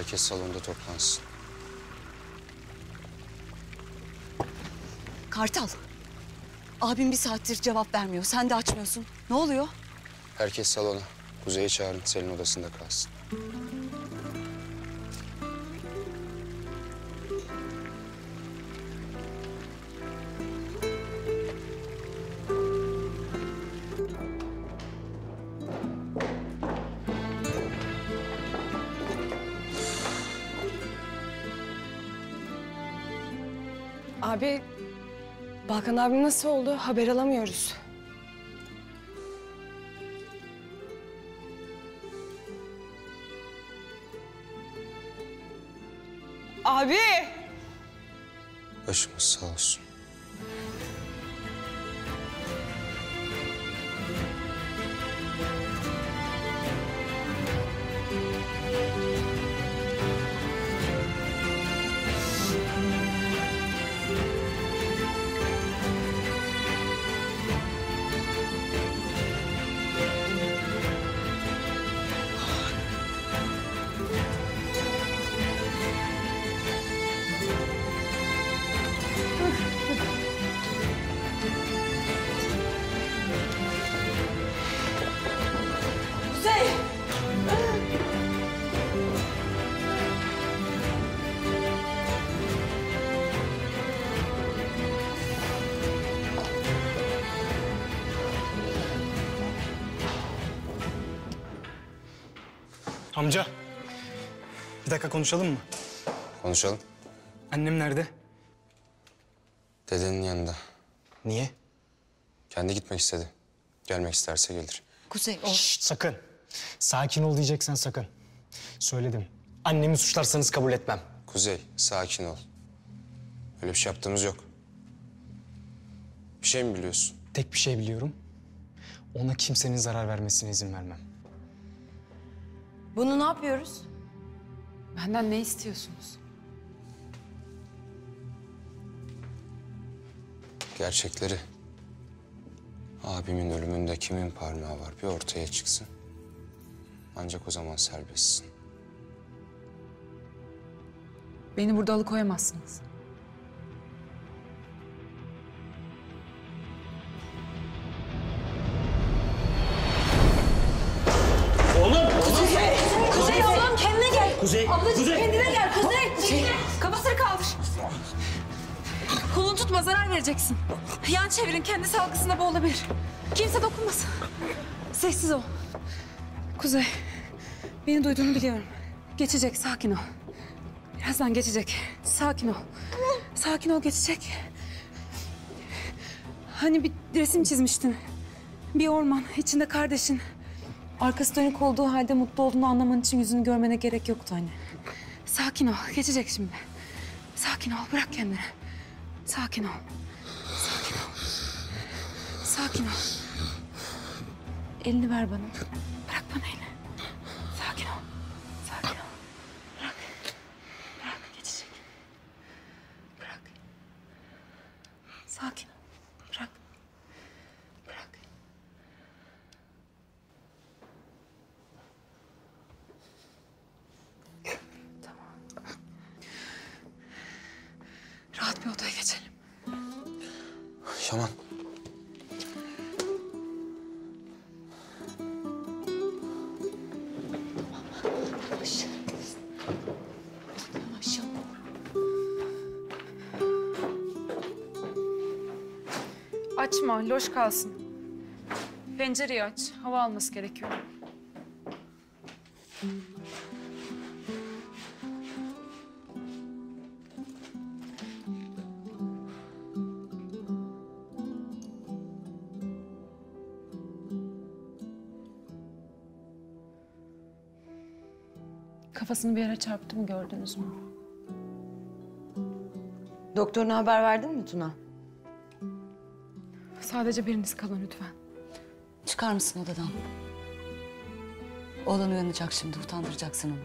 Herkes salonda toplansın. Kartal, abim bir saattir cevap vermiyor. Sen de açmıyorsun. Ne oluyor? Herkes salona. Kuzey'i çağırın, Selin odasında kalsın. Abi, Balkan abim nasıl oldu? Haber alamıyoruz. Abi! Başımız sağ olsun. Amca, bir dakika konuşalım mı? Konuşalım. Annem nerede? Dedenin yanında. Niye? Kendi gitmek istedi. Gelmek isterse gelir. Kuzey, o... Şişt, sakın. Sakin ol diyeceksen sakın. Söyledim. Annemi suçlarsanız kabul etmem. Kuzey, sakin ol. Öyle bir şey yaptığımız yok. Bir şey mi biliyorsun? Tek bir şey biliyorum. Ona kimsenin zarar vermesine izin vermem. Bunu ne yapıyoruz? Benden ne istiyorsunuz? Gerçekleri. Abimin ölümünde kimin parmağı var bir ortaya çıksın. Ancak o zaman serbestsin. Beni burada alıkoyamazsınız. Kuzey, ablacığım Kuzey. Kendine gel Kuzey. Şey. Kafasını kaldır. Kolunu tutma, zarar vereceksin. Yan çevirin, kendisi halkasında boğulabilir. Kimse dokunmasın. Sessiz ol. Kuzey, beni duyduğunu biliyorum. Geçecek, sakin ol. Birazdan geçecek. Sakin ol. Sakin ol, geçecek. Hani bir resim çizmiştin. Bir orman, içinde kardeşin. Arkası dönük olduğu halde mutlu olduğunu anlaman için yüzünü görmene gerek yoktu anne. Sakin ol, geçecek şimdi. Sakin ol, bırak kendini. Sakin ol. Sakin ol. Sakin ol. Elini ver bana. Bırak bana elini. Sakin ol. Sakin ol. Bırak. Bırak, geçecek. Bırak. Sakin ol. Rahat bir odaya geçelim. Yaman. Yavaş. Yavaş yap. Açma, loş kalsın. Pencereyi aç, hava alması gerekiyor. Kafasını bir yere çarptı mı, gördünüz mü? Doktoruna haber verdin mi Tuna? Sadece biriniz kalın lütfen. Çıkar mısın odadan? Oğlan uyanacak şimdi, utandıracaksın onu.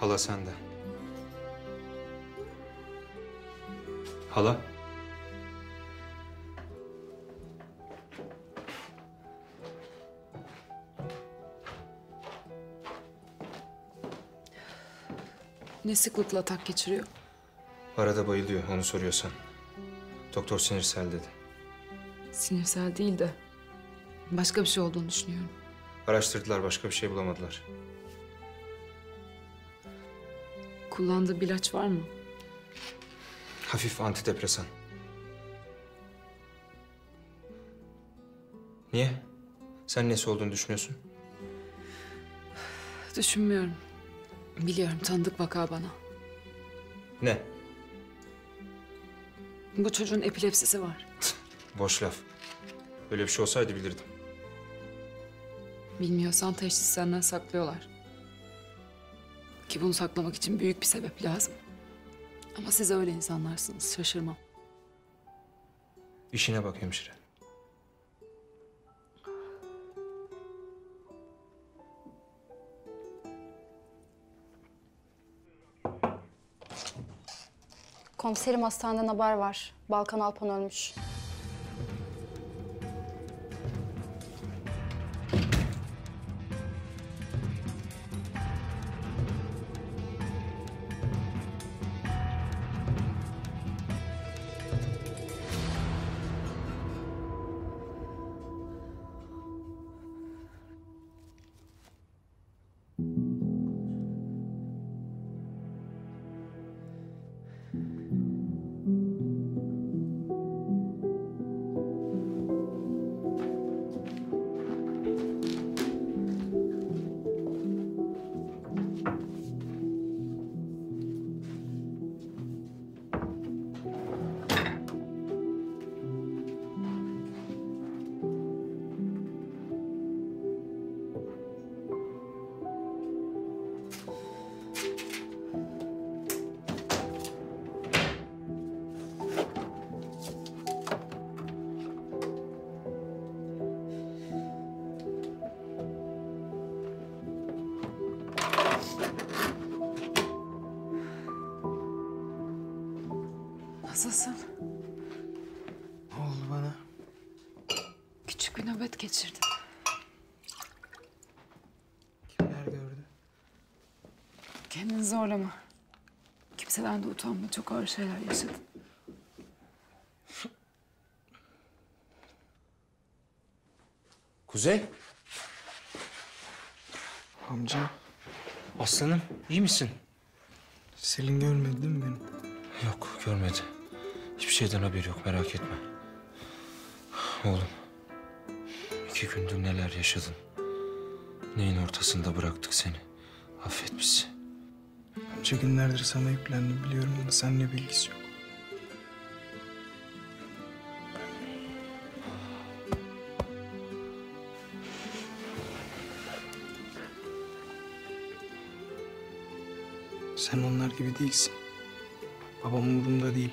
Hala sen de. Hala? Ne sıklıkla atak geçiriyor? Arada bayılıyor, onu soruyorsan. Doktor sinirsel dedi. Sinirsel değil de başka bir şey olduğunu düşünüyorum. Araştırdılar, başka bir şey bulamadılar. Kullandığı bir ilaç var mı? Hafif antidepresan. Niye? Sen nesi olduğunu düşünüyorsun? Düşünmüyorum. Biliyorum, tanıdık vaka bana. Ne? Bu çocuğun epilepsisi var. Boş laf. Öyle bir şey olsaydı bilirdim. Bilmiyorsan teşhis senden saklıyorlar. Ki bunu saklamak için büyük bir sebep lazım. Ama siz öyle insanlarsınız, şaşırmam. İşine bak hemşire. Komiserim, hastaneden haber var. Balkan Alpan ölmüş. Nasılsın? Ne oldu bana? Küçük bir nöbet geçirdim. Kimler gördü? Kendini zorlama. Kimseden de utanma. Çok ağır şeyler yaşadın. Kuzey. Amca. Aslanım, iyi misin? Selin görmedi değil mi beni? Yok, görmedi. Hiçbir şeyden haberi yok, merak etme. Oğlum, 2 gündür neler yaşadın. Neyin ortasında bıraktık seni. Affet bizi. Amca, günlerdir sana yüklendim biliyorum ama seninle bir ilgisi yok. Sen onlar gibi değilsin. Babam umurumda değil.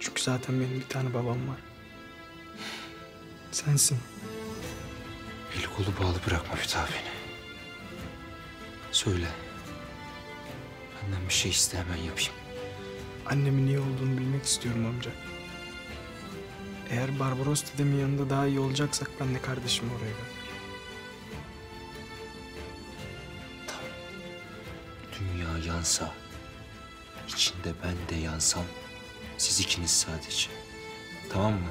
Çünkü zaten benim bir tane babam var. Sensin. Eli kolu bağlı bırakma bir daha beni. Söyle. Benden bir şey iste, hemen yapayım. Annemin iyi olduğunu bilmek istiyorum amca. Eğer Barbaros dedemin yanında daha iyi olacaksak ben de kardeşimi oraya gönder. Tamam. Dünya yansa, İçinde ben de yansam, siz ikiniz sadece. Tamam mı?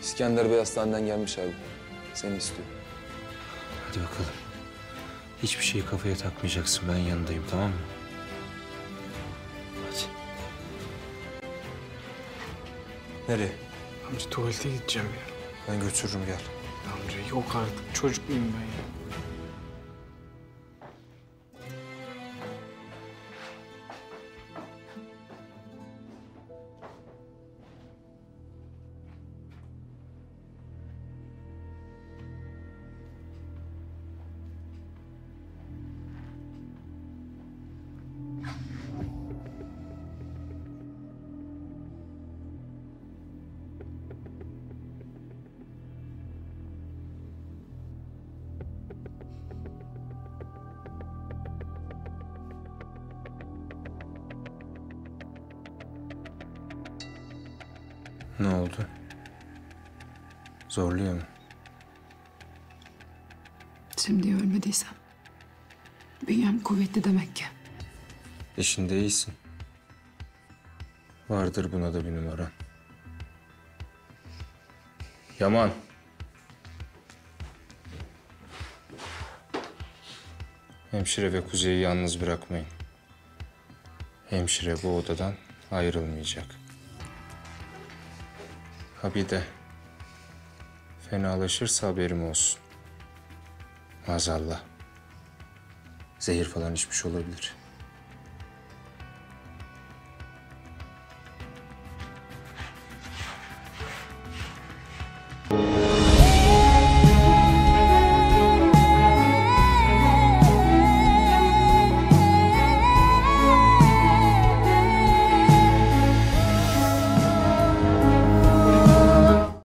İskender Bey hastaneden gelmiş abi. Seni istiyor. Hadi bakalım. Hiçbir şeyi kafaya takmayacaksın. Ben yanındayım, tamam mı? Hadi. Nereye? Amca, tuvalete gideceğim ya. Ben götürürüm, gel. Amca, yok artık. Çocuk muyum ben ya? Ne oldu? Zorluyor mu? Şimdi ölmediysem bünyem kuvvetli demek ki. İşinde iyisin. Vardır buna da bir numara. Yaman. Hemşire ve Kuzey'i yalnız bırakmayın. Hemşire bu odadan ayrılmayacak. Ha bir de fenalaşırsa haberim olsun. Maazallah. Zehir falan içmiş olabilir.